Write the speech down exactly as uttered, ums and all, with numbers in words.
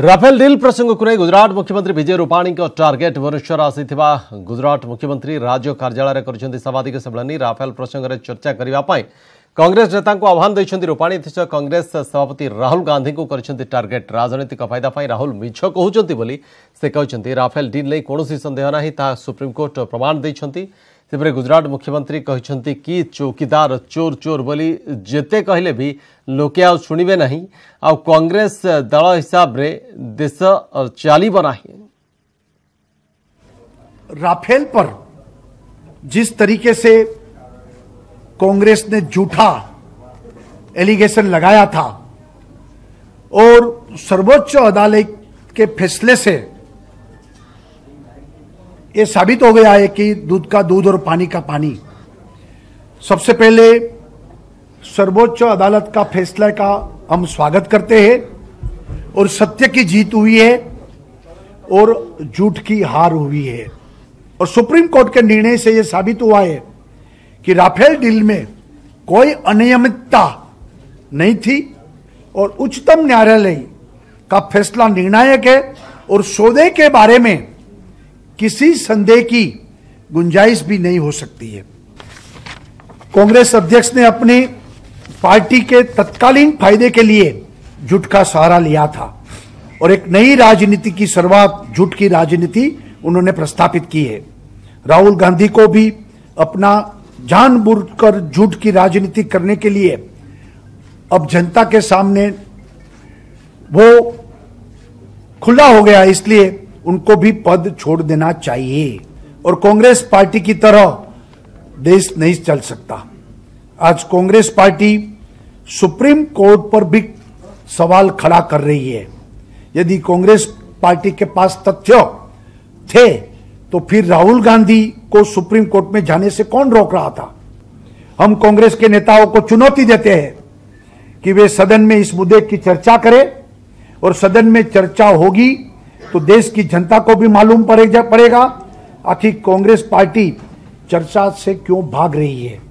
Rafale deal प्रसंग को नहीं गुजरात मुख्यमंत्री विजय रूपाणी को टार्गेट भुवनेश्वर आसीथिबा गुजरात मुख्यमंत्री राज्य कार्यालय करछन्ति संवादिक सम्मेलन राफेल प्रसंग रे चर्चा करिबा पाई कांग्रेस नेता को आह्वान दैछन्ति रूपाणी थिस कांग्रेस सभापति राहुल गांधी को करछन्ति टार्गेट राजनीतिक फायदा पाई राहुल मिछ कहउचन्ति बोली से कहउचन्ति राफेल डील नै कोनोसी संदेह नाही ता सुप्रीम कोर्ट प्रमाण दैछन्ति तेपरे गुजरात मुख्यमंत्री कहते कि चौकीदार चोर चोर बोली जेते कहले भी लोके आ शुणवे नहीं आ कांग्रेस दल हिसाब रे देश चलो ना। राफेल पर जिस तरीके से कांग्रेस ने झूठा एलिगेशन लगाया था और सर्वोच्च अदालत के फैसले से ये साबित हो गया है कि दूध का दूध और पानी का पानी। सबसे पहले सर्वोच्च अदालत का फैसला का हम स्वागत करते हैं और सत्य की जीत हुई है और झूठ की हार हुई है और सुप्रीम कोर्ट के निर्णय से यह साबित हुआ है कि राफेल डील में कोई अनियमितता नहीं थी और उच्चतम न्यायालय का फैसला निर्णायक है और सौदे के बारे में किसी संदेह की गुंजाइश भी नहीं हो सकती है। कांग्रेस अध्यक्ष ने अपनी पार्टी के तत्कालीन फायदे के लिए झूठ का सहारा लिया था और एक नई राजनीति की शुरुआत झूठ की राजनीति उन्होंने प्रस्तापित की है। राहुल गांधी को भी अपना जानबूझकर झूठ की राजनीति करने के लिए अब जनता के सामने वो खुला हो गया, इसलिए उनको भी पद छोड़ देना चाहिए और कांग्रेस पार्टी की तरह देश नहीं चल सकता। आज कांग्रेस पार्टी सुप्रीम कोर्ट पर भी सवाल खड़ा कर रही है। यदि कांग्रेस पार्टी के पास तथ्य थे तो फिर राहुल गांधी को सुप्रीम कोर्ट में जाने से कौन रोक रहा था। हम कांग्रेस के नेताओं को चुनौती देते हैं कि वे सदन में इस मुद्दे की चर्चा करें और सदन में चर्चा होगी तो देश की जनता को भी मालूम पड़ेगा आखिर कांग्रेस पार्टी चर्चा से क्यों भाग रही है।